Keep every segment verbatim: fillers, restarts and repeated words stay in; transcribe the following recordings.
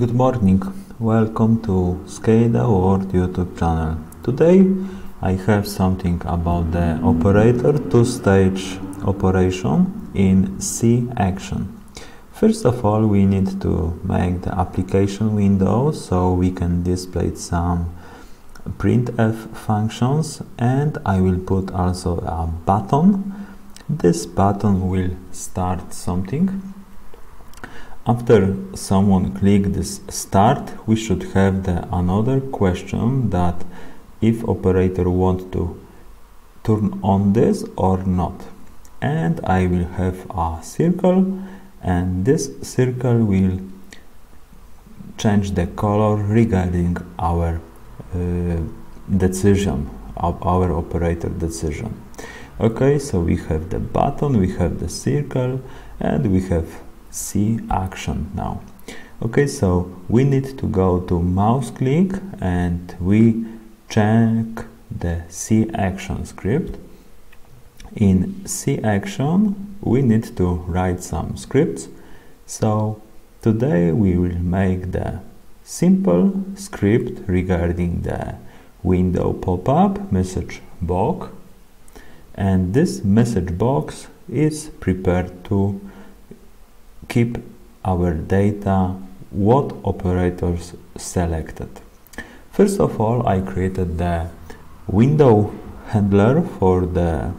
Good morning, welcome to SCADA World YouTube channel. Today I have something about the operator two-stage operation in C action. First of all, we need to make the application window so we can display some printf functions, and I will put also a button. This button will start something. After someone click this start, we should have the another question that if operator want to turn on this or not. And I will have a circle, and this circle will change the color regarding our uh, decision of our operator decision. Okay, so we have the button, we have the circle, and we have C action now. Okay, so we need to go to mouse click and we check the C action script. In C action we need to write some scripts, so today we will make the simple script regarding the window pop-up message box, and this message box is prepared to keep our data, what operators selected. First of all, I created the window handler for the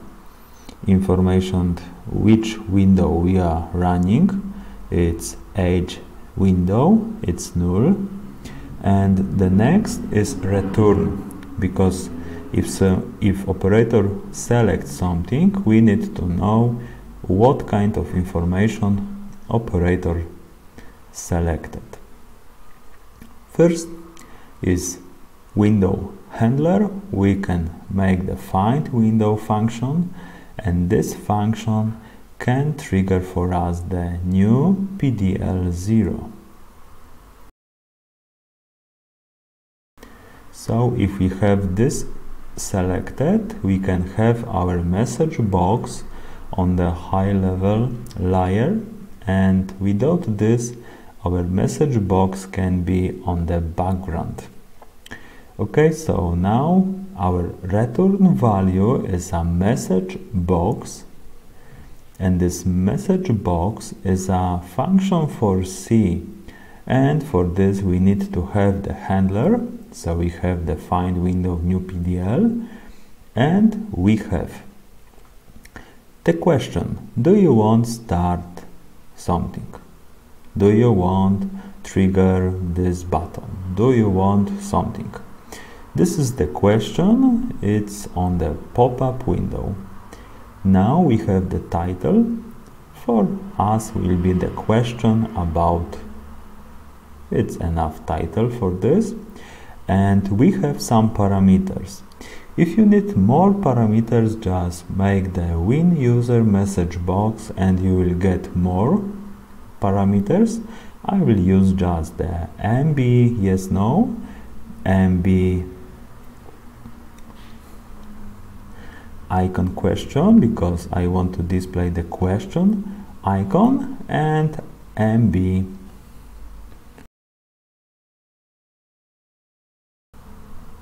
information which window we are running. It's H window, it's null, and the next is return, because if so, if operator selects something, we need to know what kind of information operator selected. First is window handler. We can make the find window function, and this function can trigger for us the new P D L zero. So if we have this selected, we can have our message box on the high level layer, and without this our message box can be on the background. Okay, so now our return value is a message box, and this message box is a function for C, and for this we need to have the handler. So we have the find window new P D L, and we have the question: do you want start something? Do you want trigger this button? Do you want something? This is the question. It's on the pop-up window. Now we have the title. For us will be the question about. It's enough title for this, and we have some parameters. If you need more parameters, just make the win user message box and you will get more parameters. I will use just the M B YESNO, M B icon question, because I want to display the question icon, and M B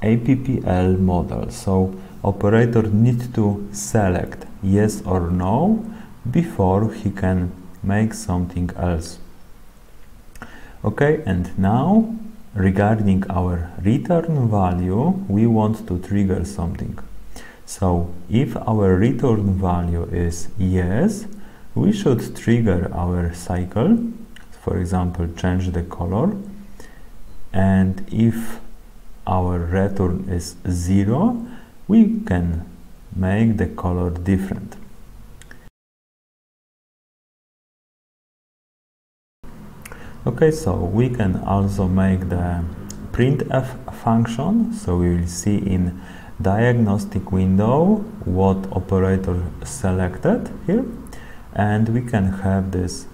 A P P L model. So operator need to select yes or no before he can make something else. Okay, and now regarding our return value, we want to trigger something. So if our return value is yes, we should trigger our cycle, for example change the color, and if our return is zero, we can make the color different. Okay, so we can also make the printf function, so we will see in diagnostic window what operator selected here, and we can have this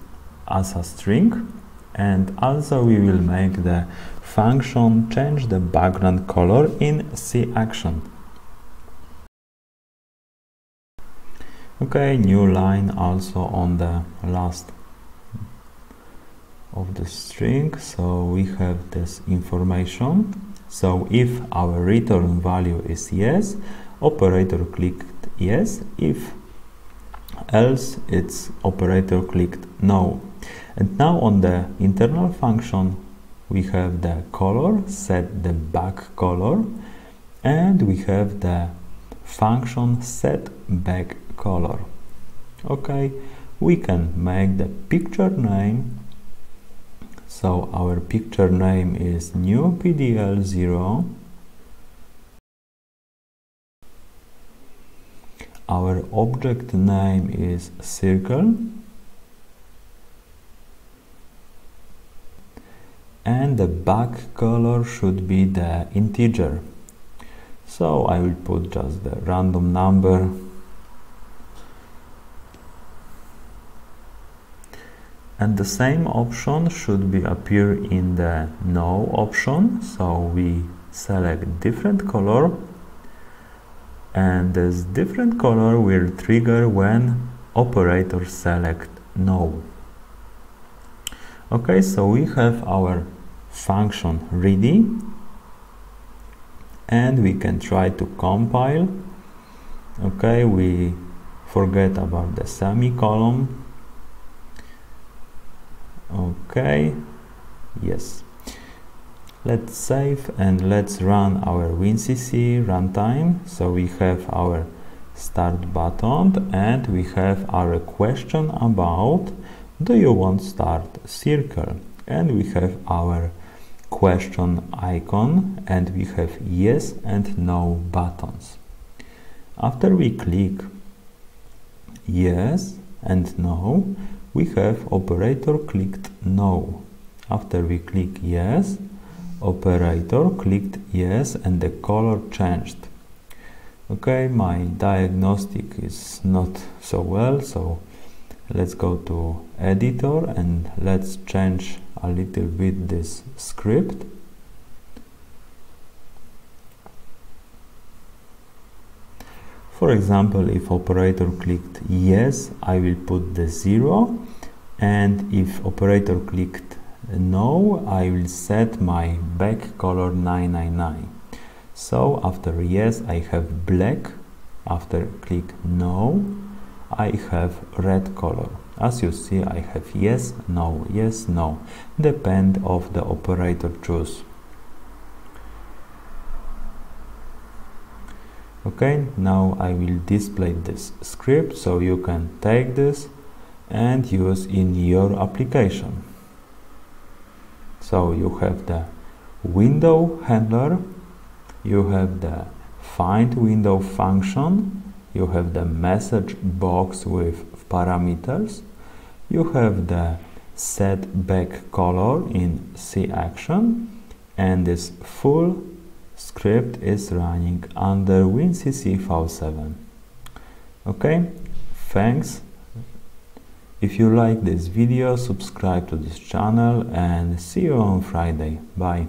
as a string. And also we will make the function change the background color in C action. Okay, new line also on the last of the string. So we have this information. So if our return value is yes, operator clicked yes. If else, it's operator clicked no. And now on the internal function we have the color, set the back color, and we have the function set back color. Okay, we can make the picture name. So our picture name is new P D L zero. Our object name is circle. And the back color should be the integer. So I will put just the random number. And the same option should be appear in the no option. So we select different color. And this different color will trigger when operator select no. Okay, so we have our function ready, and we can try to compile. Okay, we forget about the semicolon. Okay, yes, let's save and let's run our WinCC runtime. So we have our start button, and we have our question about do you want start circle, and we have our question icon, and we have yes and no buttons. After we click yes and no, we have operator clicked no. After we click yes, operator clicked yes, and the color changed. Okay, my diagnostic is not so well, so let's go to editor and let's change a little bit this script. For example, if operator clicked yes, I will put the zero, and if operator clicked no, I will set my back color nine nine nine. So after yes I have black, after click no I have red color. As you see, I have yes, no, yes, no, depend of the operator choose. Okay, now I will display this script, so you can take this and use in your application. So you have the window handler, you have the find window function, you have the message box with parameters, you have the set back color in C action, and this full script is running under WinCC V seven. Okay, thanks. If you like this video, subscribe to this channel, and see you on Friday. Bye.